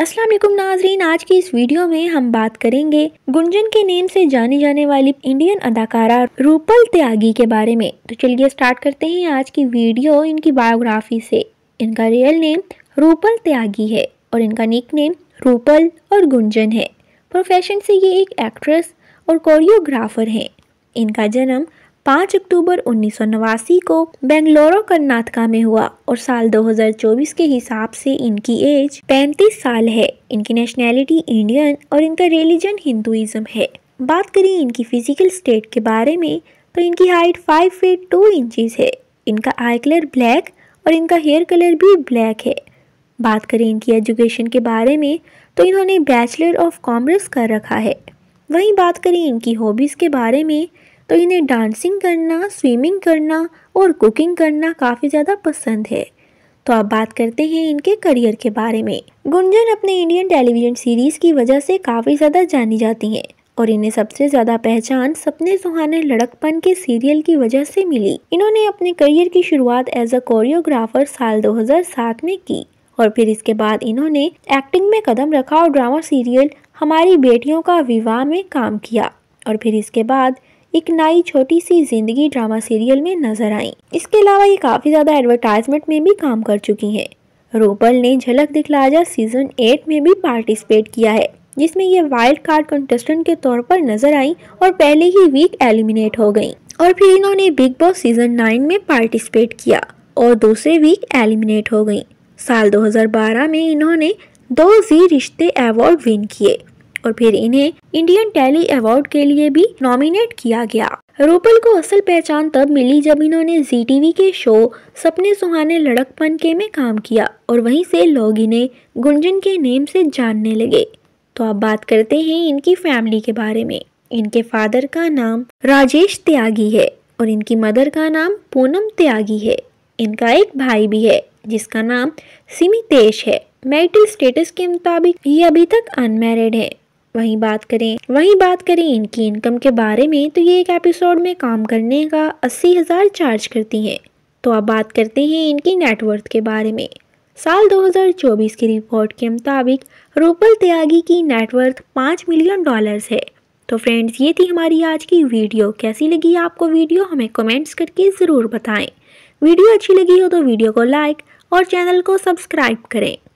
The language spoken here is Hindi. अस्सलाम वालेकुम नाजरीन, आज की इस वीडियो में हम बात करेंगे गुंजन के नेम से जानी जाने वाली इंडियन अदाकारा रूपल त्यागी के बारे में। तो चलिए स्टार्ट करते हैं आज की वीडियो इनकी बायोग्राफी से। इनका रियल नेम रूपल त्यागी है और इनका निक नेम रूपल और गुंजन है। प्रोफेशन से ये एक एक्ट्रेस और कोरियोग्राफर हैं। इनका जन्म 5 अक्टूबर 1989 को बेंगलुरु कर्नाटका में हुआ और साल 2024 के हिसाब से इनकी एज 35 साल है। इनकी नेशनैलिटी इंडियन और इनका रिलीजन हिंदुइज्म है। बात करें इनकी फिजिकल स्टेट के बारे में तो इनकी हाइट 5 फीट 2 इंचेस है। इनका आई कलर ब्लैक और इनका हेयर कलर भी ब्लैक है। बात करें इनकी एजुकेशन के बारे में तो इन्होंने बैचलर ऑफ कॉमर्स कर रखा है। वहीं बात करें इनकी हॉबीज़ के बारे में तो इन्हें डांसिंग करना, स्विमिंग करना और कुकिंग करना काफ़ी ज़्यादा पसंद है। तो अब बात करते हैं इनके करियर के बारे में। गुंजन अपने इंडियन टेलीविज़न सीरीज़ की वजह से काफ़ी ज़्यादा जानी जाती हैं और इन्हें सबसे ज़्यादा पहचान सपने सुहाने लड़कपन के सीरियल की वजह से मिली। इन्होंने अपने करियर की शुरुआत एज अ कोरियोग्राफर साल 2007 में की और फिर इसके बाद इन्होंने एक्टिंग में कदम रखा और ड्रामा सीरियल हमारी बेटियों का विवाह में काम किया और फिर इसके बाद एक नई छोटी सी जिंदगी ड्रामा सीरियल में नजर आई। इसके अलावा ये काफ़ी ज़्यादा एडवर्टाइजमेंट में भी काम कर चुकी हैं। रूपल ने झलक दिखलाजा सीजन 8 में भी पार्टिसिपेट किया है जिसमें ये वाइल्ड कार्ड कंटेस्टेंट के तौर पर नजर आई और पहले ही वीक एलिमिनेट हो गई और फिर इन्होंने बिग बॉस सीजन 9 में पार्टिसिपेट किया और दूसरे वीक एलिमिनेट हो गई। साल 2012 में इन्होंने 2 जी रिश्ते अवार्ड विन किए और फिर इन्हें इंडियन टैली अवार्ड के लिए भी नॉमिनेट किया गया। रूपल को असल पहचान तब मिली जब इन्होंने ZTV के शो सपने सुहाने लड़कपन के में काम किया और वहीं से लोग इन्हें गुंजन के नेम से जानने लगे। तो अब बात करते हैं इनकी फैमिली के बारे में। इनके फादर का नाम राजेश त्यागी है और इनकी मदर का नाम पूनम त्यागी है। इनका एक भाई भी है जिसका नाम सिमितेश है। मैरिटल स्टेटस के मुताबिक ये अभी तक अनमैरिड है। वहीं बात करें इनकी इनकम के बारे में तो ये एक एपिसोड में काम करने का 80,000 चार्ज करती हैं। तो अब बात करते हैं इनकी नेटवर्थ के बारे में। साल 2024 की रिपोर्ट के मुताबिक रूपल त्यागी की नेटवर्थ $5 मिलियन है। तो फ्रेंड्स, ये थी हमारी आज की वीडियो। कैसी लगी आपको वीडियो हमें कमेंट्स करके ज़रूर बताएं। वीडियो अच्छी लगी हो तो वीडियो को लाइक और चैनल को सब्सक्राइब करें।